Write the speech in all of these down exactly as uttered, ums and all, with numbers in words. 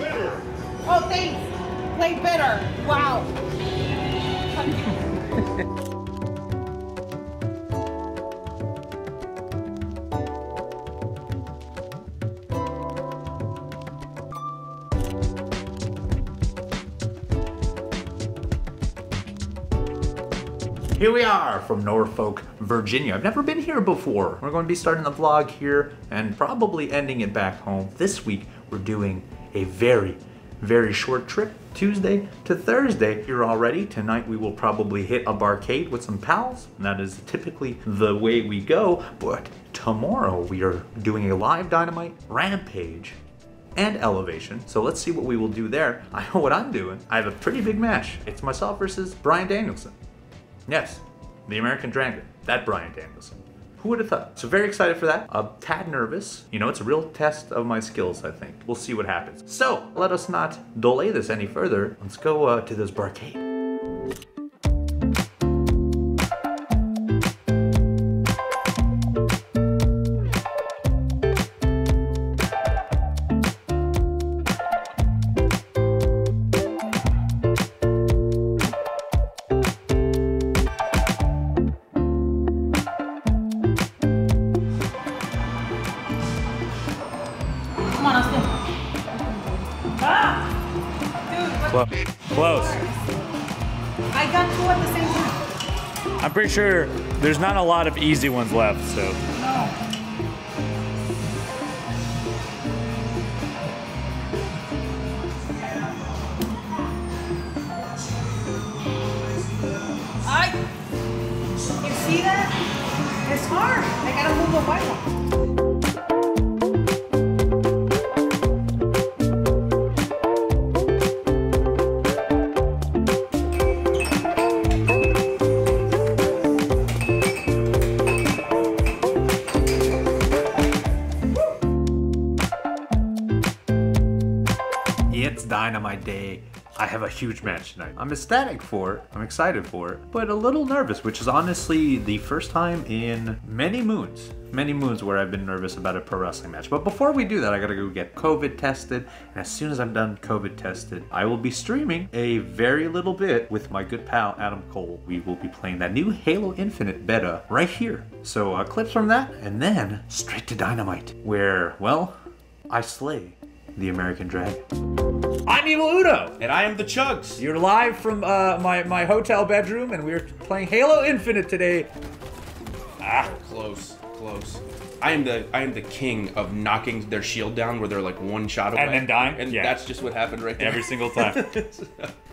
better. Oh, thanks. Play better. Wow. Here we are from Norfolk, Virginia. I've never been here before. We're going to be starting the vlog here and probably ending it back home. This week, we're doing a very, very short trip, Tuesday to Thursday. Here already, tonight we will probably hit a barcade with some pals. And that is typically the way we go. But tomorrow we are doing a live Dynamite, Rampage, and Elevation. So let's see what we will do there. I know what I'm doing. I have a pretty big match. It's myself versus Bryan Danielson. Yes, the American Dragon, that Bryan Danielson. Who would have thought? So very excited for that. A tad nervous. You know, it's a real test of my skills, I think. We'll see what happens. So let us not delay this any further. Let's go uh, to this barcade. I'm pretty sure there's not a lot of easy ones left, so. I, you see that? It's hard. I gotta move the white one. Dynamite day. I have a huge match tonight. I'm ecstatic for it, I'm excited for it, but a little nervous, which is honestly the first time in many moons, many moons where I've been nervous about a pro wrestling match. But before we do that, I gotta go get COVID tested, and as soon as I'm done COVID tested, I will be streaming a very little bit with my good pal, Adam Cole. We will be playing that new Halo Infinite beta right here. So uh, clips from that, and then straight to Dynamite, where, well, I slay the American Dragon. I'm Evil Uno. And I am the Chugs. You're live from uh, my, my hotel bedroom, and we're playing Halo Infinite today. Ah, close, close. I am the I am the king of knocking their shield down where they're like one shot away. And then dying? And yeah. That's just what happened right there. Every single time.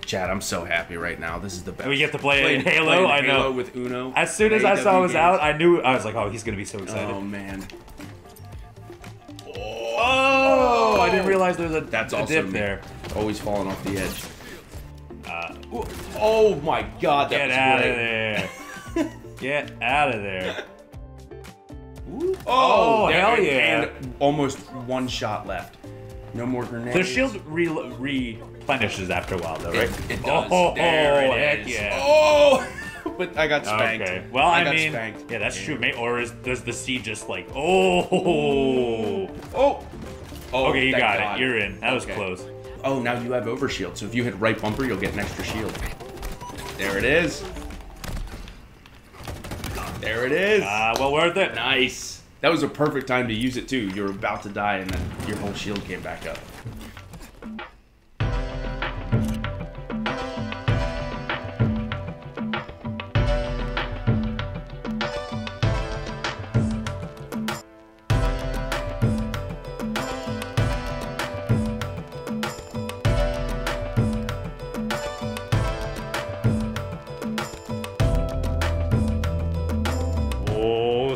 Chad, I'm so happy right now. This is the best. We get to play, play in Halo, play in I Halo know. with Uno. As soon as I saw it was out, I knew, I was like, oh, he's going to be so excited. Oh, man. Oh, oh, I didn't realize there was a, That's a dip me. there. Always falling off the edge. Uh, oh my God, that Get was out great. of there. Get out of there. Ooh. Oh, oh hell and, yeah. And almost one shot left. No more grenades. The shield re replenishes after a while though, right? It, it does. Oh, there oh it heck is. yeah. Oh! But I got spanked. Okay. Well, I, I got mean, spanked. yeah, that's true, mate. Or is does the C just like, oh, oh, oh? Okay, you got God. it. You're in. That okay. was close. Oh, now you have overshield. So if you hit right bumper, you'll get an extra shield. There it is. There it is. Ah, uh, well worth it. Nice. That was a perfect time to use it too. You're about to die, and then your whole shield came back up.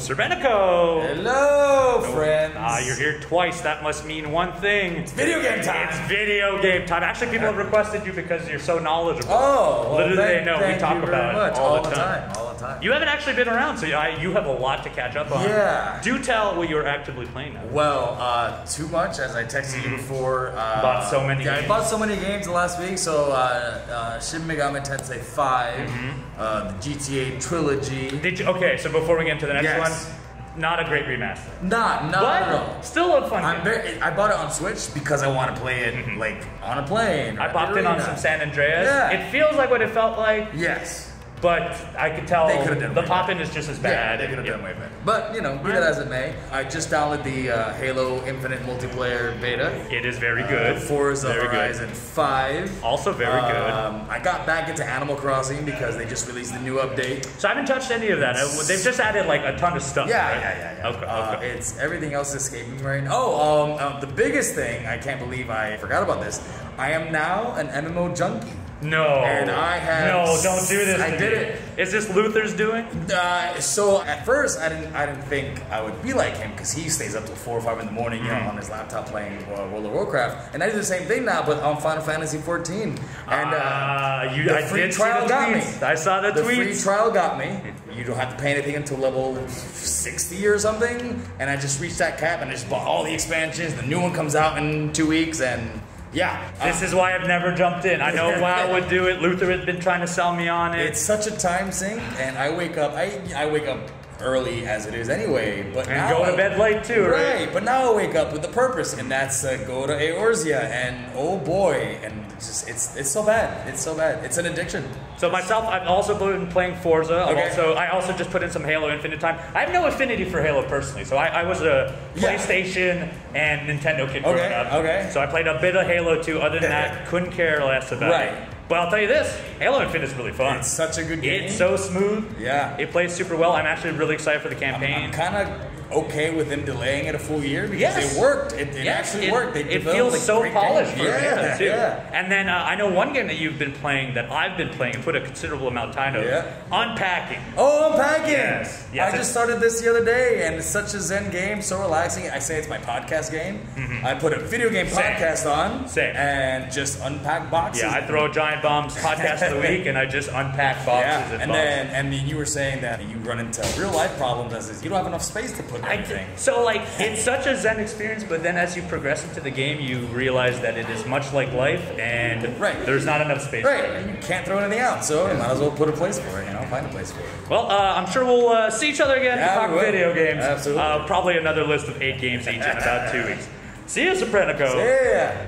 Serpentico! Hello, no. friends! Ah, uh, you're here twice, that must mean one thing. It's video game time! It's video game time. Actually, people have requested you because you're so knowledgeable. Oh, well, Literally, they know we talk about much. it all, all the time. time. All the time. You haven't actually been around, so I, you have a lot to catch up on. Yeah. Do tell what you're actively playing now. Well, uh, too much, as I texted you before. Uh, bought so many yeah, games. I bought so many games last week, so uh, uh, Shin Megami Tensei five, mm-hmm. uh, the G T A Trilogy. Did you, okay, so before we get into the next yes. one, Not a great remaster. Not, not but at all. Still a fun I'm game. Very, I bought it on Switch because I want to play it, mm-hmm. like, on a plane. I popped in on some San Andreas. Yeah. It feels like what it felt like. Yes. But I could tell the pop-in is just as bad. Yeah, they could have done way better. But, you know, be that as it may, I just downloaded the uh, Halo Infinite multiplayer beta. It is very good. Uh, Forza Horizon five. Also very good. Um, I got back into Animal Crossing because they just released the new update. So I haven't touched any of that. They've just added, like, a ton of stuff. Yeah, right? yeah, yeah. yeah. Okay, uh, okay. It's everything else escaping me right now. Oh, um, uh, the biggest thing, I can't believe I forgot about this. I am now an M M O junkie. No. And I have No, don't do this. I did it. Is this Luther's doing? Uh, so at first I didn't I didn't think I would be like him because he stays up till four or five in the morning, you mm-hmm. know, on his laptop playing uh, World of Warcraft. And I do the same thing now, but on Final Fantasy fourteen. And uh, uh you the I free did trial see the got me. I saw the, the tweets. The free trial got me. You don't have to pay anything until level sixty or something. And I just reached that cap and I just bought all the expansions. The new one comes out in two weeks and yeah. This uh, is why I've never jumped in. I know WoW would do it. Luther had been trying to sell me on it. It's such a time sink, and I wake up, I, I wake up early as it is anyway. But and now go to I, bed late too, right? Right, but now I wake up with a purpose, and that's uh, go to Eorzea, and oh boy, and it's, just, it's it's so bad. It's so bad. It's an addiction. So myself, I've also been playing Forza. Okay. Also, I also just put in some Halo Infinite time. I have no affinity for Halo personally, so I, I was a yeah. PlayStation and Nintendo kid growing okay. up. Okay. So I played a bit of Halo two. Other than that, couldn't care less about right. it. But I'll tell you this, Halo Infinite is really fun. It's such a good game. It's so smooth. Yeah. It plays super well. I'm actually really excited for the campaign. I'm, I'm kind of okay with them delaying it a full year because yes. it worked. It, it yes. actually it, worked. They it feels like so polished game. for yeah, too. Yeah. And then uh, I know one game that you've been playing that I've been playing and put a considerable amount of time into. Yeah. Unpacking. Oh, Unpacking. Yes. yes I just started this the other day and it's such a zen game, so relaxing. I say it's my podcast game. Mm-hmm. I put a video game Same. podcast on Same. and just unpack boxes. Yeah, I throw a giant Bombs podcast of the week, and I just unpack boxes. Yeah, and, and then and then you were saying that you run into real life problems as is you don't have enough space to put everything. I, so like it's such a zen experience, but then as you progress into the game, you realize that it is much like life, and right. there's not enough space. Right, for it. And you can't throw anything out, so yeah. you might as well put a place for it. You know, find a place for it. Well, uh, I'm sure we'll uh, see each other again yeah, to talk video games. Absolutely. Uh, probably another list of eight games each in about two weeks. See you, Serpentico. Yeah.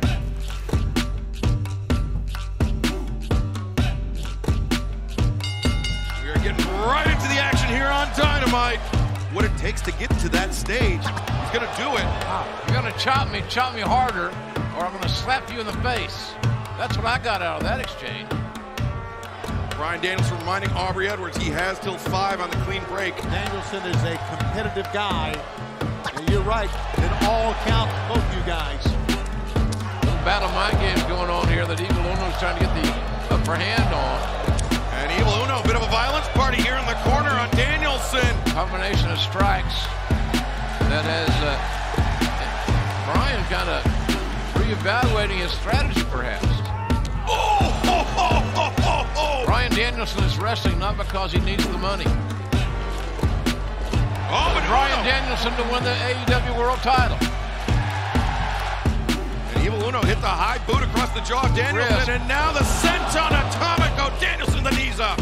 Right into the action here on Dynamite. What it takes to get to that stage. He's gonna do it. Wow. You're gonna chop me, chop me harder, or I'm gonna slap you in the face. That's what I got out of that exchange. Bryan Danielson reminding Aubrey Edwards he has till five on the clean break. Danielson is a competitive guy. And you're right, in all count, both you guys. A little battle mind games going on here that Evil Uno's trying to get the upper hand on. And Evil Uno, a bit of a violence party here in the corner on Danielson. Combination of strikes that has uh, Bryan kind of reevaluating his strategy, perhaps. Oh, ho, ho, ho, ho, ho. Bryan Danielson is wrestling not because he needs the money. Oh, but Bryan Uno. Danielson to win the A E W World Title. Evil Uno hit the high boot across the jaw of Danielson, Riz. and now the Senton Atomico. Danielson the knees up.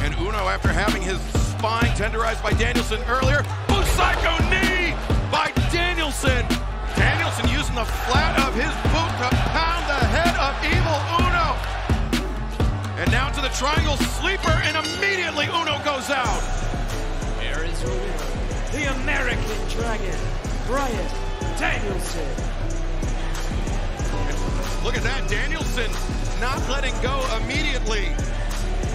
And Uno, after having his spine tenderized by Danielson earlier, Busaiko knee by Danielson. Danielson using the flat of his boot to pound the head of Evil Uno. And now to the triangle sleeper, and immediately Uno goes out. There is Uno, the American Dragon, Bryan Danielson. Look at that, Danielson not letting go immediately.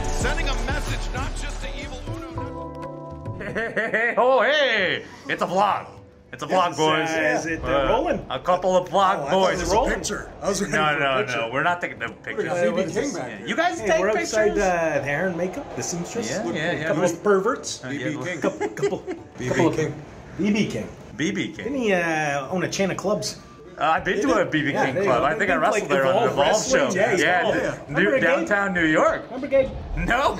Sending a message not just to Evil Uno. Hey, hey, hey, oh, hey! It's a vlog. It's a vlog, it's, boys. Uh, is it uh, rolling? A couple of vlog oh, boys. It's rolling. Picture. I was no, no, picture. no. We're not taking the pictures. Uh, B B King back yeah. here. You guys hey, take we're pictures? We're outside uh, hair and makeup. The seamstress. Yeah, yeah, yeah. A couple of perverts. Uh, B B King. Couple. B B King. B B King. B B King. Didn't he uh, own a chain of clubs? Uh, I've been to a B B yeah, King club. I think I wrestled like there on the Evolve show. Yeah, yeah. yeah. New, downtown New York. Remember Gabe? No.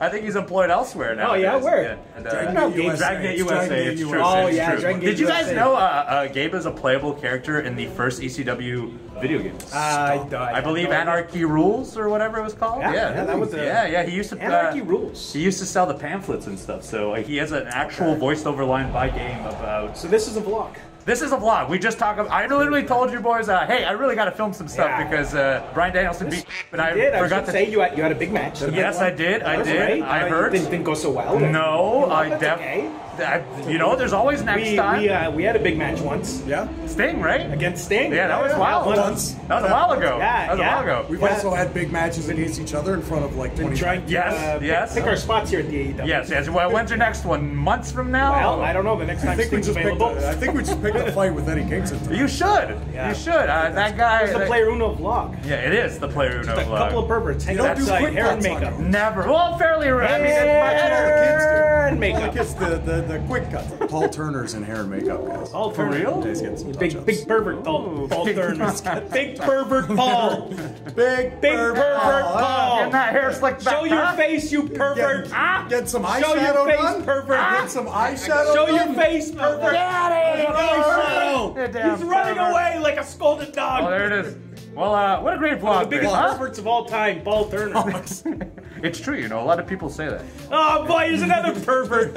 I think he's employed elsewhere now. Oh, yeah? Where? Yeah. Dragon uh, Gate U S A. Dragon Gate U S A. It's true. Oh, it's yeah. True. Dragon Gate Did you guys U S A. Know uh, uh, Gabe is a playable character in the first E C W video game? Uh, I, I, I believe Anarchy Rules or whatever it was called. Yeah, yeah, yeah that was a, yeah, yeah. He used to Anarchy uh, Rules. He used to sell the pamphlets and stuff. So uh, he has an actual okay. voiceover line by game about. So this is a vlog. This is a vlog. We just talk about. I literally told you boys, uh, hey, I really got to film some stuff yeah. because uh, Bryan Danielson beat. But I did. forgot I to say you had, you had a big match. Yes, I did. I did. Right. I, I heard. Didn't, didn't go so well. No, well, I definitely. Okay. I, you know, there's always next we, time. We, uh, we had a big match once. Yeah. Sting, right? Against Sting. Yeah, that yeah, was yeah. wild. Once. That was a while ago. Yeah, that was yeah. a while ago. We've yeah. also had big matches against each other in front of like twenty. Trying to, yes, uh, yes. Pick, pick our spots here at the A E W. Yes, yes. Well, when's your next one? Months from now? Well, I don't know. The next time Sting's available. I think we just picked a fight with Eddie Kingston. You should. Yeah. You should. Uh, that guy. It's the Player Uno vlog. Yeah, it is the Player Uno just a vlog. A couple of perverts. You don't do hair and makeup. Never. Well, fairly rare. I mean, hair and makeup. the The quick cuts. Paul Turner's in hair and makeup, guys. Oh, for real? Big, big pervert Paul. Paul Turner. Big pervert Paul. Big, big pervert Paul. And that hair slicked back. Show your face, you pervert. Get some eyeshadow done. Get some eyeshadow. Show your face, pervert. Daddy. He's running away like a scolded dog. Oh, there it is. Well, uh, what a great vlog. One of the biggest perverts of all time, Paul Turner. It's true, you know, a lot of people say that. Oh boy, he's another pervert.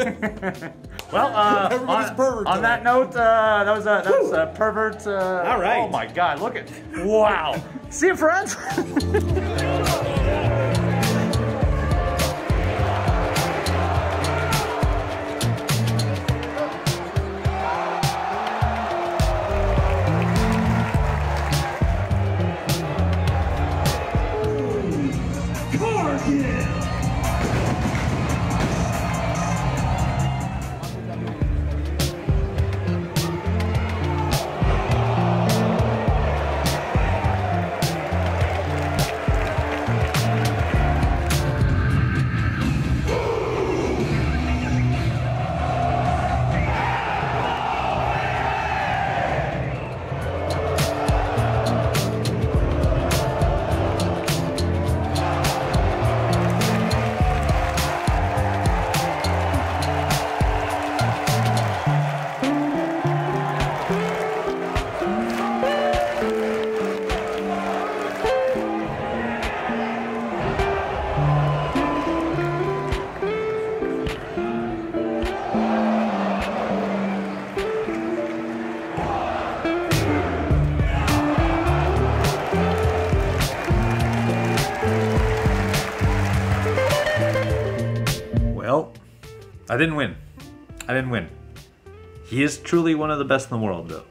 Well, uh, on, pervert on that note, uh, that was a, that was a pervert. Uh, All right. Oh my God, look at, wow. See you, friends. I didn't win. I didn't win. He is truly one of the best in the world, though.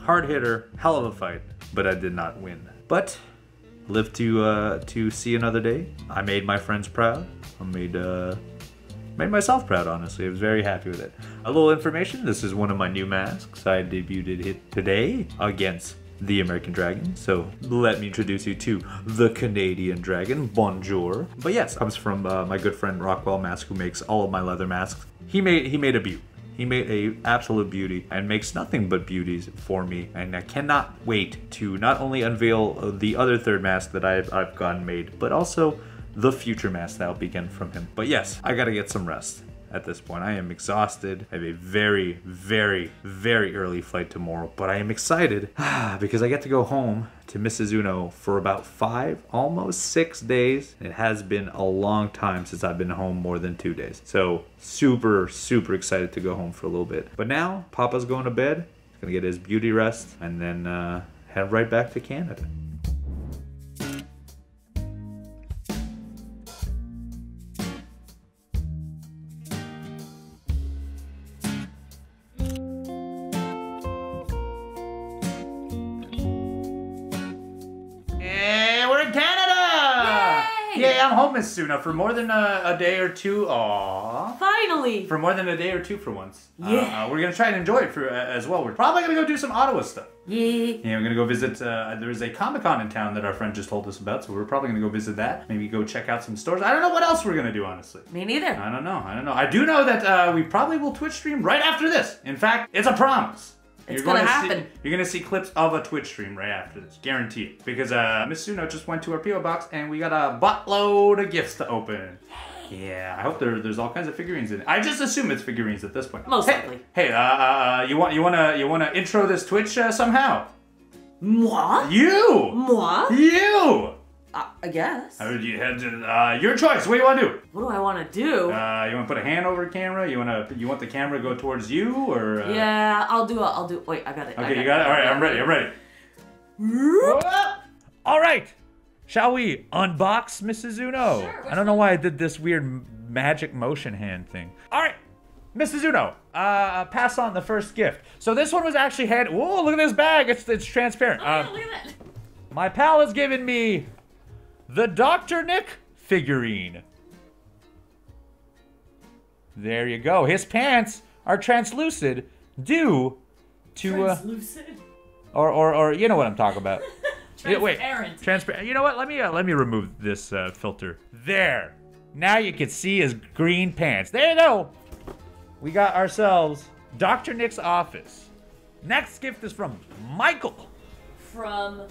Hard hitter, hell of a fight, but I did not win. But live to uh, to see another day. I made my friends proud. I made uh, made myself proud. Honestly, I was very happy with it. A little information. This is one of my new masks. I debuted it today against the American Dragon. So let me introduce you to the Canadian Dragon. Bonjour. But yes, comes from uh, my good friend Rockwell Mask, who makes all of my leather masks. He made he made a beaut. He made a absolute beauty and makes nothing but beauties for me. And I cannot wait to not only unveil the other third mask that I've I've gotten made, but also the future mask that'll begin from him. But yes, I gotta get some rest. At this point, I am exhausted. I have a very, very, very early flight tomorrow, but I am excited because I get to go home to Missus Uno for about five, almost six days. It has been a long time since I've been home more than two days. So super, super excited to go home for a little bit. But now, Papa's going to bed. He's gonna get his beauty rest and then uh, head right back to Canada. I'm home, Miss Uno, for more than a, a day or two. Aww. Finally. For more than a day or two for once. Yeah. Uh, uh, we're going to try and enjoy it for uh, as well. We're probably going to go do some Ottawa stuff. Yeah. Yeah, we're going to go visit, uh, there is a Comic Con in town that our friend just told us about, so we're probably going to go visit that. Maybe go check out some stores. I don't know what else we're going to do, honestly. Me neither. I don't know. I don't know. I do know that uh, we probably will Twitch stream right after this. In fact, it's a promise. It's going to happen. See, you're going to see clips of a Twitch stream right after this. Guarantee it. Because uh, Miss Uno just went to our P O box and we got a buttload of gifts to open. Yeah, I hope there, there's all kinds of figurines in it. I just assume it's figurines at this point. Most hey, likely. Hey, uh, uh, you want you want to you want to intro this Twitch uh, somehow? Moi? You! Moi? You! Uh, I guess. Uh, you had to, uh, your choice. What do you want to do? What do I want to do? Uh, you want to put a hand over the camera? You want to? You want the camera to go towards you, or? Uh... Yeah, I'll do. A, I'll do. Wait, I got it. Okay, got you got it. it. All right, I'm ready. I'm ready. Whoa. All right, shall we unbox Missus Uno? Sure, I don't know why I did this weird magic motion hand thing. All right, Missus Uno, uh, pass on the first gift. So this one was actually hand. Whoa, look at this bag. It's it's transparent. Oh, uh, yeah, look at that. My pal has given me the Doctor Nick figurine. There you go. His pants are translucent due to translucent, uh, or or or you know what I'm talking about. Transparent. Yeah, wait, transparent. You know what? Let me uh, let me remove this uh, filter. There. Now you can see his green pants. There you go. We got ourselves Doctor Nick's office. Next gift is from Michael. From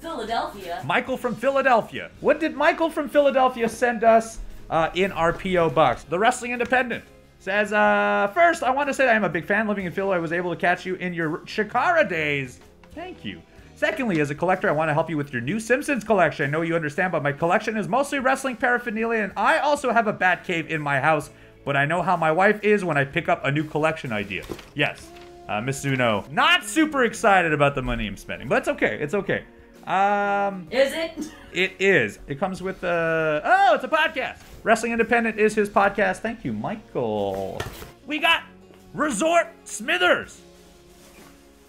Philadelphia. Michael from Philadelphia. What did Michael from Philadelphia send us uh, in our P O box? The Wrestling Independent says, uh, first, I want to say that I'm a big fan living in Philly. I was able to catch you in your Shikara days. Thank you. Secondly, as a collector, I want to help you with your new Simpsons collection. I know you understand, but my collection is mostly wrestling paraphernalia, and I also have a bat cave in my house, but I know how my wife is when I pick up a new collection idea. Yes, uh, Miss Uno, not super excited about the money I'm spending, but it's okay. It's okay. Um, is it? It is. It comes with a, oh, it's a podcast. Wrestling Independent is his podcast. Thank you, Michael. We got Resort Smithers.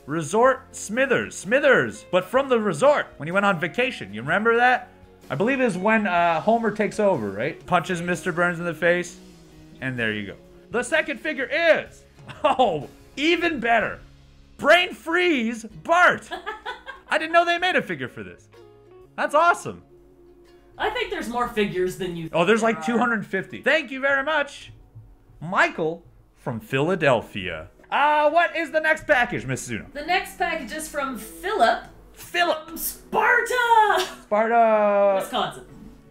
Resort Smithers. Smithers, but from the resort when he went on vacation. You remember that? I believe it is when uh, Homer takes over, right? Punches Mister Burns in the face. And there you go. The second figure is, oh, even better. Brain Freeze Bart. I didn't know they made a figure for this. That's awesome. I think there's more figures than you think. Oh, there's like two hundred fifty. Thank you very much, Michael from Philadelphia. Uh, what is the next package, Miss Uno? The next package is from Philip. Philip. From Sparta. Sparta. Wisconsin.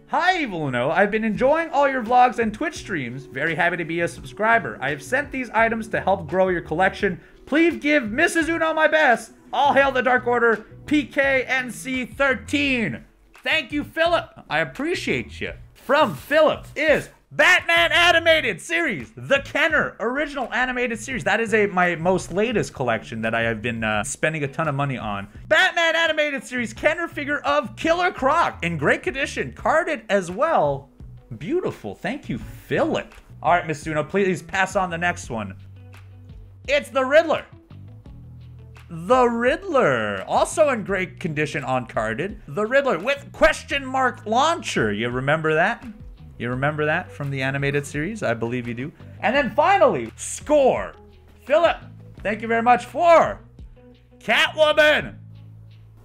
Hi, Evil Uno. I've been enjoying all your vlogs and Twitch streams. Very happy to be a subscriber. I have sent these items to help grow your collection. Please give Missus Uno my best. All hail the Dark Order, P K N C thirteen. Thank you, Philip. I appreciate you. From Philip is Batman animated series, the Kenner original animated series. That is a my most latest collection that I have been uh, spending a ton of money on. Batman animated series Kenner figure of Killer Croc in great condition, carded as well. Beautiful. Thank you, Philip. All right, Miss Uno, please pass on the next one. It's the Riddler. The Riddler, also in great condition on carded. The Riddler with question mark launcher. You remember that? You remember that from the animated series? I believe you do. And then finally, Score. Philip, thank you very much for Catwoman.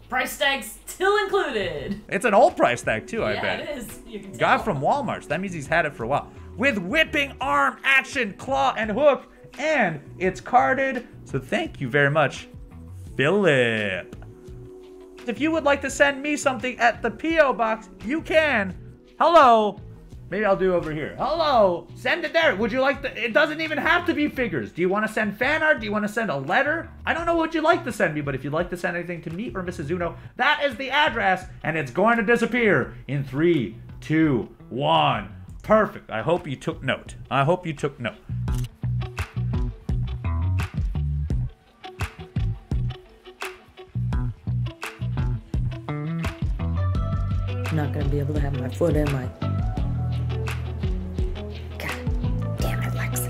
Price tag still included. It's an old price tag too, I yeah, bet. Yeah, it is. You can got it from Walmart. So that means he's had it for a while. With whipping arm, action, claw, and hook. And it's carded. So thank you very much, Philip. If you would like to send me something at the P O box, you can. Hello. Maybe I'll do over here. Hello. Send it there. Would you like to? It doesn't even have to be figures. Do you want to send fan art? Do you want to send a letter? I don't know what you'd like to send me, but if you'd like to send anything to me or Missus Uno, that is the address, and it's going to disappear in three, two, one. Perfect. I hope you took note. I hope you took note. Not gonna be able to have my foot in my. God damn it, Lexa.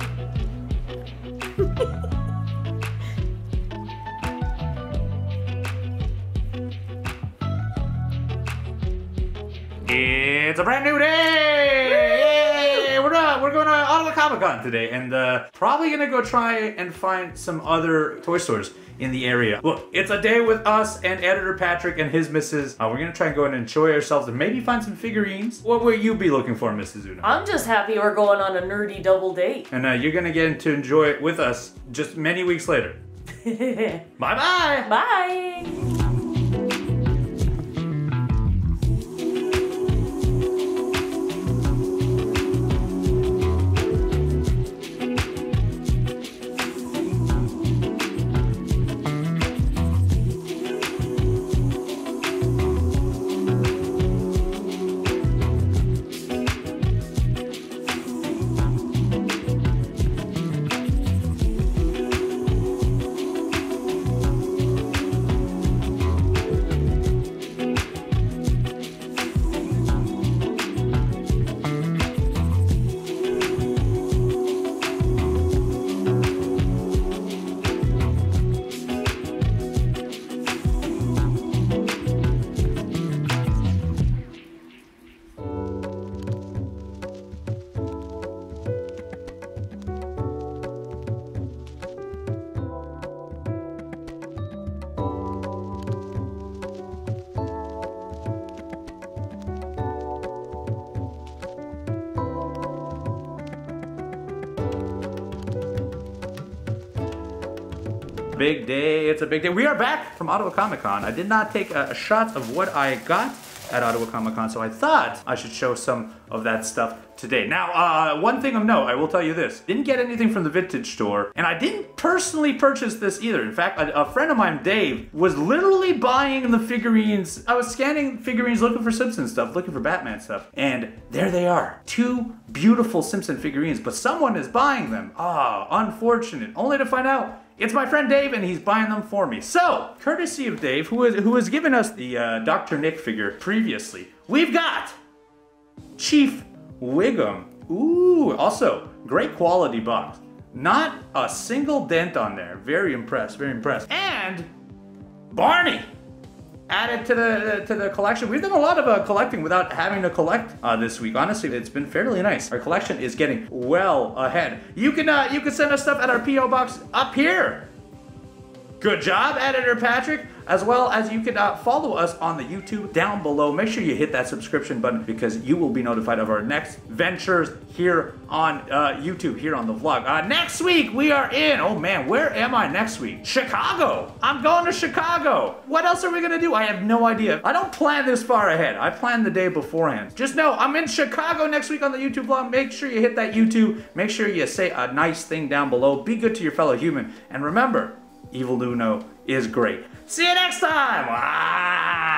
It's a brand new day. Yay! We're not, we're going to Ottawa Comic Con today, and uh, probably gonna go try and find some other toy stores in the area. Look, it's a day with us and Editor Patrick and his missus. Uh, we're gonna try and go and enjoy ourselves and maybe find some figurines. What will you be looking for, Missus Uno? I'm just happy we're going on a nerdy double date. And uh, you're gonna get to enjoy it with us just many weeks later. Bye bye. Bye. Big day, it's a big day. We are back from Ottawa Comic Con. I did not take a, a shot of what I got at Ottawa Comic Con, so I thought I should show some of that stuff today. Now, uh, one thing of note, I will tell you this. Didn't get anything from the vintage store, and I didn't personally purchase this either. In fact, a, a friend of mine, Dave, was literally buying the figurines. I was scanning figurines, looking for Simpson stuff, looking for Batman stuff, and there they are. Two beautiful Simpson figurines, but someone is buying them. Ah, unfortunate, only to find out it's my friend Dave, and he's buying them for me. So, courtesy of Dave, who has, who has given us the uh, Doctor Nick figure previously, we've got Chief Wiggum. Ooh, also, great quality box. Not a single dent on there. Very impressed, very impressed. And Barney, added to the to the collection. We've done a lot of uh, collecting without having to collect uh, this week. Honestly, it's been fairly nice. Our collection is getting well ahead. You can uh, you can send us stuff at our P O box up here. Good job, Editor Patrick. As well as you can uh, follow us on the YouTube down below. Make sure you hit that subscription button because you will be notified of our next ventures here on uh, YouTube, here on the vlog. Uh, next week we are in, oh man, where am I next week? Chicago. I'm going to Chicago. What else are we gonna do? I have no idea. I don't plan this far ahead. I plan the day beforehand. Just know I'm in Chicago next week on the YouTube vlog. Make sure you hit that YouTube. Make sure you say a nice thing down below. Be good to your fellow human. And remember, Evil Uno is great. See you next time! Ah!